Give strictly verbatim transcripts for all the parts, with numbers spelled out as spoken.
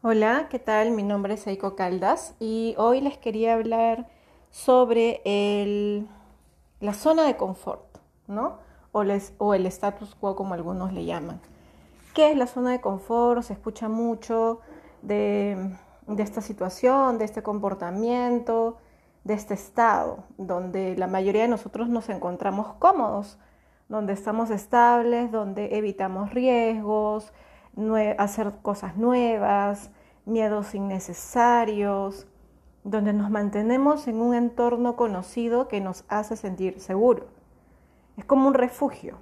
Hola, ¿qué tal? Mi nombre es Eiko Caldas y hoy les quería hablar sobre el, la zona de confort, ¿no? O, les, o el status quo, como algunos le llaman. ¿Qué es la zona de confort? Se escucha mucho de, de esta situación, de este comportamiento, de este estado, donde la mayoría de nosotros nos encontramos cómodos, donde estamos estables, donde evitamos riesgos, hacer cosas nuevas, miedos innecesarios, donde nos mantenemos en un entorno conocido que nos hace sentir seguro. Es como un refugio.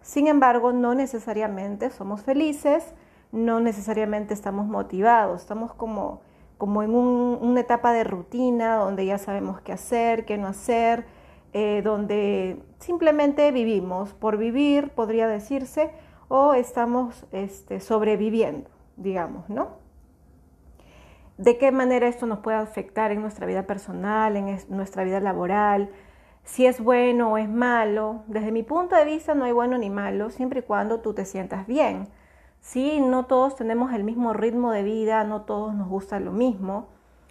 Sin embargo, no necesariamente somos felices, no necesariamente estamos motivados, estamos como, como en un, una etapa de rutina donde ya sabemos qué hacer, qué no hacer, eh, donde simplemente vivimos. Por vivir, podría decirse, o estamos este, sobreviviendo, digamos, ¿no? ¿De qué manera esto nos puede afectar en nuestra vida personal, en es, nuestra vida laboral? Si es bueno o es malo. Desde mi punto de vista no hay bueno ni malo, siempre y cuando tú te sientas bien. Sí, no todos tenemos el mismo ritmo de vida, no todos nos gusta lo mismo,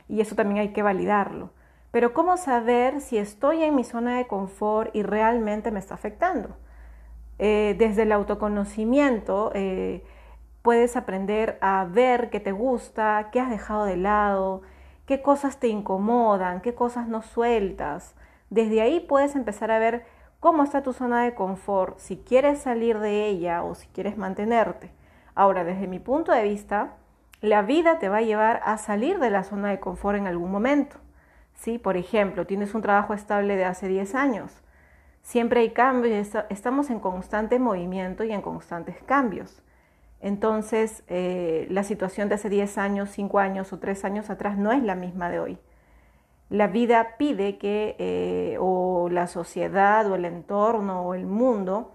y eso también hay que validarlo. Pero ¿cómo saber si estoy en mi zona de confort y realmente me está afectando? Eh, desde el autoconocimiento eh, puedes aprender a ver qué te gusta, qué has dejado de lado, qué cosas te incomodan, qué cosas no sueltas. Desde ahí puedes empezar a ver cómo está tu zona de confort, si quieres salir de ella o si quieres mantenerte. Ahora, desde mi punto de vista, la vida te va a llevar a salir de la zona de confort en algún momento, ¿sí? Por ejemplo, tienes un trabajo estable de hace diez años. Siempre hay cambios, estamos en constante movimiento y en constantes cambios. Entonces, eh, la situación de hace diez años, cinco años o tres años atrás no es la misma de hoy. La vida pide que eh, o la sociedad o el entorno o el mundo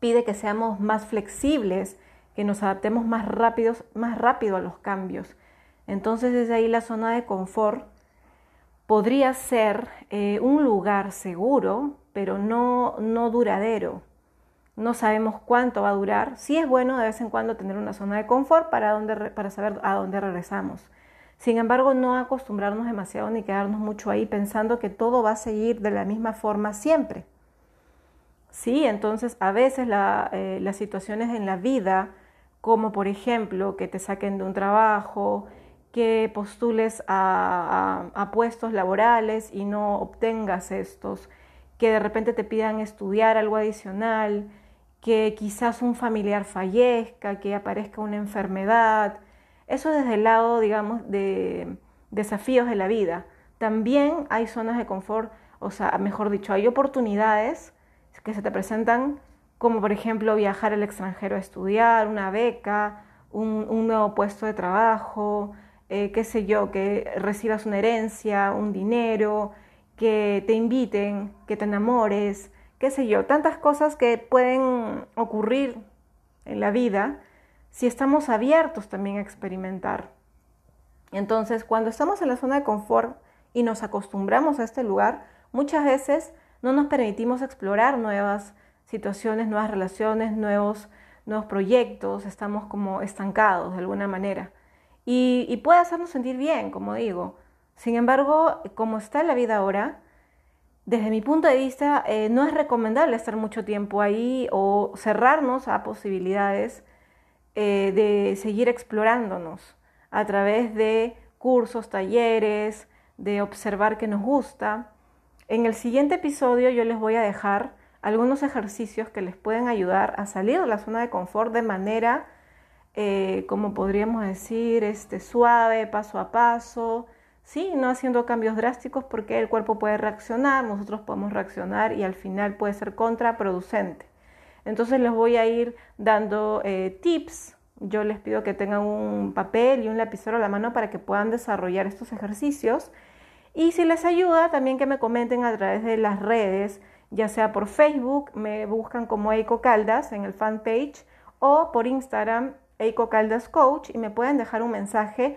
pide que seamos más flexibles, que nos adaptemos más rápido, más rápido a los cambios. Entonces, desde ahí la zona de confort podría ser eh, un lugar seguro, pero no, no duradero. No sabemos cuánto va a durar. Sí es bueno de vez en cuando tener una zona de confort para, donde, para saber a dónde regresamos. Sin embargo, no acostumbrarnos demasiado ni quedarnos mucho ahí pensando que todo va a seguir de la misma forma siempre. Sí, entonces a veces la, eh, las situaciones en la vida, como por ejemplo que te saquen de un trabajo, que postules a, a, a puestos laborales y no obtengas estos, que de repente te pidan estudiar algo adicional, que quizás un familiar fallezca, que aparezca una enfermedad. Eso desde el lado, digamos, de desafíos de la vida. También hay zonas de confort, o sea, mejor dicho, hay oportunidades que se te presentan, como por ejemplo viajar al extranjero a estudiar, una beca, un, un nuevo puesto de trabajo, Eh, qué sé yo, que recibas una herencia, un dinero, que te inviten, que te enamores, qué sé yo, tantas cosas que pueden ocurrir en la vida si estamos abiertos también a experimentar. Entonces, cuando estamos en la zona de confort y nos acostumbramos a este lugar, muchas veces no nos permitimos explorar nuevas situaciones, nuevas relaciones, nuevos, nuevos proyectos, estamos como estancados de alguna manera. Y, y puede hacernos sentir bien, como digo. Sin embargo, como está la vida ahora, desde mi punto de vista, eh, no es recomendable estar mucho tiempo ahí o cerrarnos a posibilidades eh, de seguir explorándonos a través de cursos, talleres, de observar qué nos gusta. En el siguiente episodio yo les voy a dejar algunos ejercicios que les pueden ayudar a salir de la zona de confort de manera Eh, como podríamos decir, este, suave, paso a paso, ¿sí? No haciendo cambios drásticos porque el cuerpo puede reaccionar, nosotros podemos reaccionar y al final puede ser contraproducente. Entonces les voy a ir dando eh, tips. Yo les pido que tengan un papel y un lapicero a la mano para que puedan desarrollar estos ejercicios. Y si les ayuda, también que me comenten a través de las redes, ya sea por Facebook, me buscan como Eiko Caldas en el fanpage, o por Instagram, Eiko Caldas Coach, y me pueden dejar un mensaje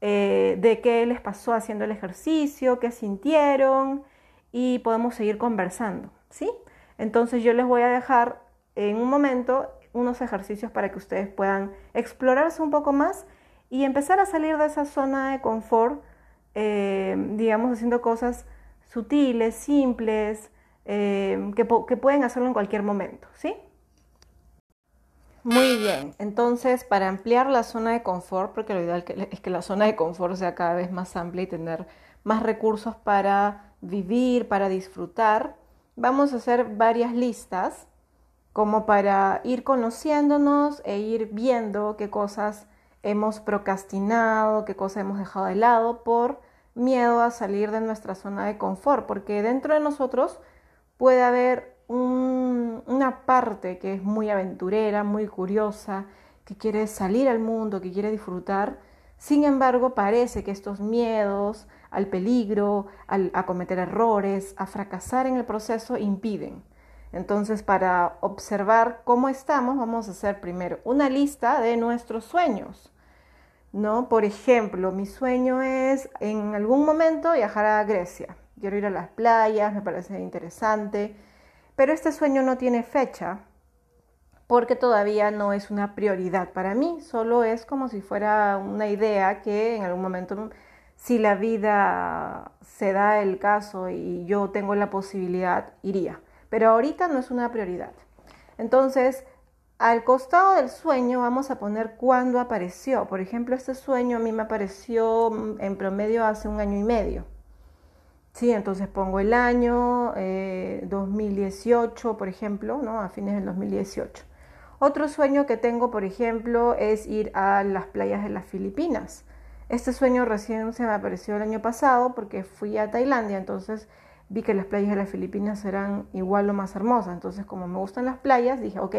eh, de qué les pasó haciendo el ejercicio, qué sintieron, y podemos seguir conversando, ¿sí? Entonces yo les voy a dejar en un momento unos ejercicios para que ustedes puedan explorarse un poco más y empezar a salir de esa zona de confort, eh, digamos, haciendo cosas sutiles, simples, eh, que, que pueden hacerlo en cualquier momento, ¿sí? Muy bien, entonces para ampliar la zona de confort, porque lo ideal es que la zona de confort sea cada vez más amplia y tener más recursos para vivir, para disfrutar, vamos a hacer varias listas como para ir conociéndonos e ir viendo qué cosas hemos procrastinado, qué cosas hemos dejado de lado por miedo a salir de nuestra zona de confort, porque dentro de nosotros puede haber un, una parte que es muy aventurera, muy curiosa, que quiere salir al mundo, que quiere disfrutar. Sin embargo, parece que estos miedos al peligro, al, a cometer errores, a fracasar en el proceso, impiden. Entonces, para observar cómo estamos, vamos a hacer primero una lista de nuestros sueños, ¿no? Por ejemplo, mi sueño es en algún momento viajar a Grecia. Quiero ir a las playas, me parece interesante, pero este sueño no tiene fecha porque todavía no es una prioridad para mí. Solo es como si fuera una idea que en algún momento, si la vida se da el caso y yo tengo la posibilidad, iría. Pero ahorita no es una prioridad. Entonces, al costado del sueño vamos a poner cuándo apareció. Por ejemplo, este sueño a mí me apareció en promedio hace un año y medio. Sí, entonces pongo el año eh, dos mil dieciocho, por ejemplo, ¿no? A fines del dos mil dieciocho. Otro sueño que tengo, por ejemplo, es ir a las playas de las Filipinas. Este sueño recién se me apareció el año pasado porque fui a Tailandia, entonces vi que las playas de las Filipinas eran igual o más hermosas. Entonces, como me gustan las playas, dije, ok,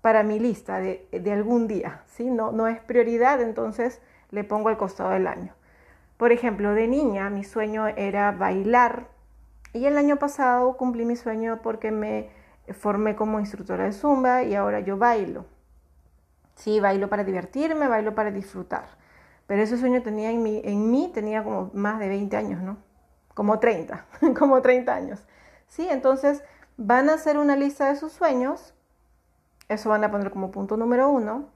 para mi lista de, de algún día, ¿sí? No, no es prioridad, entonces le pongo al costado del año. Por ejemplo, de niña, mi sueño era bailar. Y el año pasado cumplí mi sueño porque me formé como instructora de Zumba y ahora yo bailo. Sí, bailo para divertirme, bailo para disfrutar. Pero ese sueño tenía en mí, en mí tenía como más de veinte años, ¿no? Como treinta, como treinta años, ¿sí? Entonces, van a hacer una lista de sus sueños, eso van a poner como punto número uno.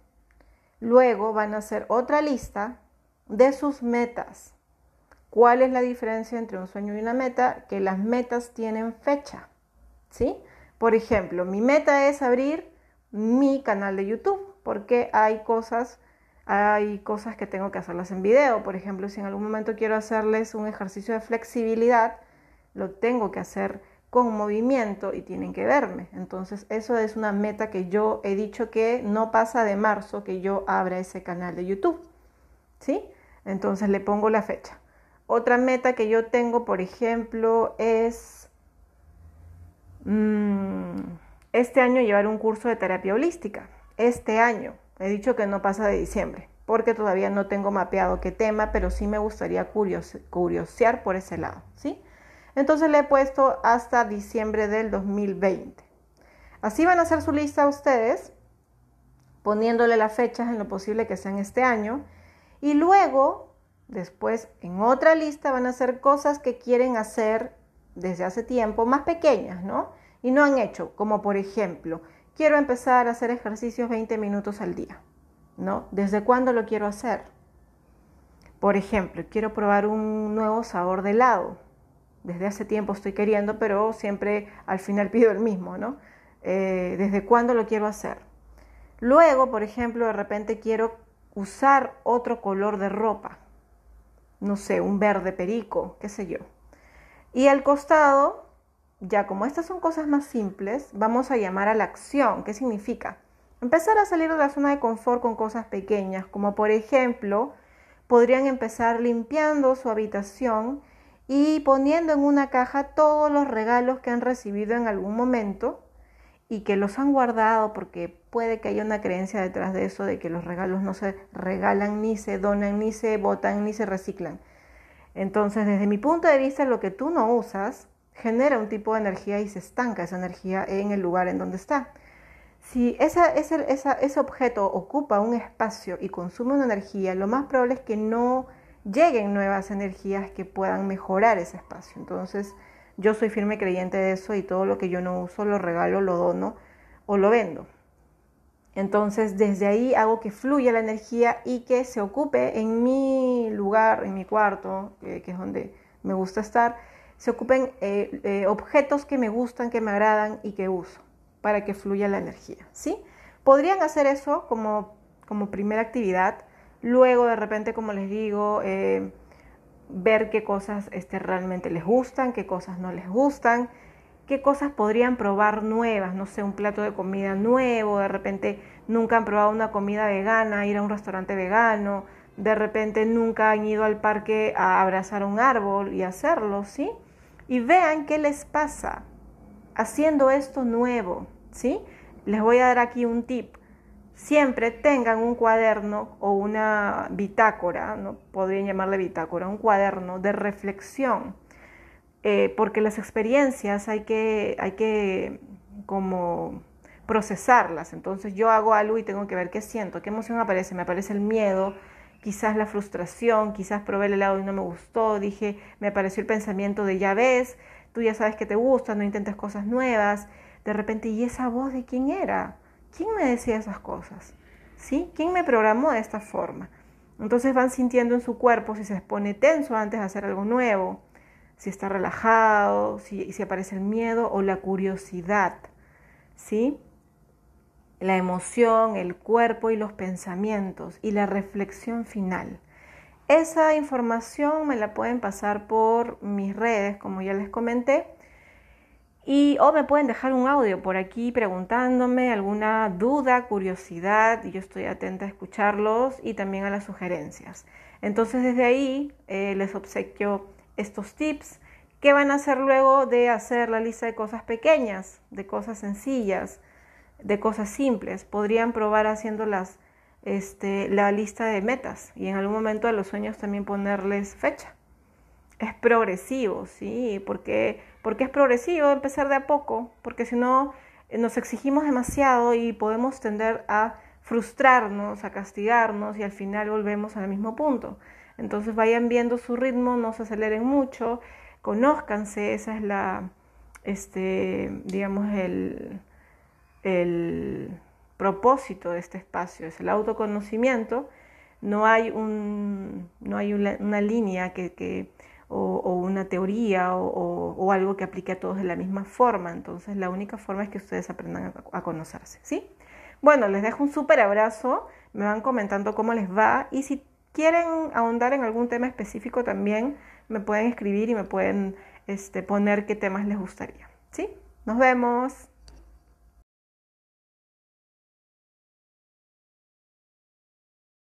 Luego van a hacer otra lista de sus metas. ¿Cuál es la diferencia entre un sueño y una meta? Que las metas tienen fecha, ¿sí? Por ejemplo, mi meta es abrir mi canal de YouTube, porque hay cosas... Hay cosas que tengo que hacerlas en video. Por ejemplo, si en algún momento quiero hacerles un ejercicio de flexibilidad, lo tengo que hacer con movimiento y tienen que verme. Entonces, eso es una meta que yo he dicho que no pasa de marzo que yo abra ese canal de YouTube, ¿sí? Entonces, le pongo la fecha. Otra meta que yo tengo, por ejemplo, es... Mmm, este año llevar un curso de terapia holística. Este año. He dicho que no pasa de diciembre, porque todavía no tengo mapeado qué tema, pero sí me gustaría curiose- curiosear por ese lado, ¿sí? Entonces le he puesto hasta diciembre del dos mil veinte. Así van a hacer su lista ustedes, poniéndole las fechas en lo posible que sean este año. Y luego, después, en otra lista van a hacer cosas que quieren hacer desde hace tiempo, más pequeñas, ¿no? Y no han hecho, como por ejemplo... Quiero empezar a hacer ejercicios veinte minutos al día, ¿no? ¿Desde cuándo lo quiero hacer? Por ejemplo, quiero probar un nuevo sabor de helado. Desde hace tiempo estoy queriendo, pero siempre al final pido el mismo, ¿no? Eh, ¿Desde cuándo lo quiero hacer? Luego, por ejemplo, de repente quiero usar otro color de ropa. No sé, un verde perico, qué sé yo. Y al costado... Ya como estas son cosas más simples, vamos a llamar a la acción. ¿Qué significa? Empezar a salir de la zona de confort con cosas pequeñas, como por ejemplo, podrían empezar limpiando su habitación y poniendo en una caja todos los regalos que han recibido en algún momento y que los han guardado, porque puede que haya una creencia detrás de eso de que los regalos no se regalan, ni se donan, ni se botan, ni se reciclan. Entonces, desde mi punto de vista, lo que tú no usas genera un tipo de energía y se estanca esa energía en el lugar en donde está. Si esa, ese, esa, ese objeto ocupa un espacio y consume una energía, lo más probable es que no lleguen nuevas energías que puedan mejorar ese espacio. Entonces, yo soy firme creyente de eso y todo lo que yo no uso lo regalo, lo dono o lo vendo. Entonces, desde ahí hago que fluya la energía y que se ocupe en mi lugar, en mi cuarto, eh, que es donde me gusta estar, se ocupen eh, eh, objetos que me gustan, que me agradan y que uso para que fluya la energía, ¿sí? Podrían hacer eso como, como primera actividad. Luego, de repente, como les digo, eh, ver qué cosas este, realmente les gustan, qué cosas no les gustan, qué cosas podrían probar nuevas, no sé, un plato de comida nuevo, de repente nunca han probado una comida vegana, ir a un restaurante vegano, de repente nunca han ido al parque a abrazar un árbol y hacerlo, ¿sí? Y vean qué les pasa haciendo esto nuevo, ¿sí? Les voy a dar aquí un tip. Siempre tengan un cuaderno o una bitácora, ¿no? Podrían llamarle bitácora, un cuaderno de reflexión, eh, porque las experiencias hay que, hay que como procesarlas. Entonces yo hago algo y tengo que ver qué siento, qué emoción aparece, me aparece el miedo, quizás la frustración, quizás probé el helado y no me gustó, dije, me apareció el pensamiento de ya ves, tú ya sabes que te gusta, no intentes cosas nuevas, de repente, ¿y esa voz de quién era? ¿Quién me decía esas cosas? ¿Sí? ¿Quién me programó de esta forma? Entonces van sintiendo en su cuerpo si se pone tenso antes de hacer algo nuevo, si está relajado, si, si aparece el miedo o la curiosidad, ¿sí? La emoción, el cuerpo y los pensamientos y la reflexión final. Esa información me la pueden pasar por mis redes, como ya les comenté. Y, o me pueden dejar un audio por aquí preguntándome alguna duda, curiosidad. Yo estoy atenta a escucharlos y también a las sugerencias. Entonces, desde ahí eh, les obsequio estos tips que van a hacer luego de hacer la lista de cosas pequeñas, de cosas sencillas, de cosas simples. Podrían probar haciendo las, este, la lista de metas y en algún momento a los sueños también ponerles fecha. Es progresivo, ¿sí? Porque, porque es progresivo empezar de a poco, porque si no nos exigimos demasiado y podemos tender a frustrarnos, a castigarnos y al final volvemos al mismo punto. Entonces vayan viendo su ritmo, no se aceleren mucho, conózcanse, esa es la, este, digamos, el, el propósito de este espacio, es el autoconocimiento. No hay, un, no hay una, una línea que... que O, o una teoría o, o, o algo que aplique a todos de la misma forma. Entonces, la única forma es que ustedes aprendan a, a conocerse, ¿sí? Bueno, les dejo un súper abrazo. Me van comentando cómo les va. Y si quieren ahondar en algún tema específico también, me pueden escribir y me pueden este, poner qué temas les gustaría, ¿sí? Nos vemos.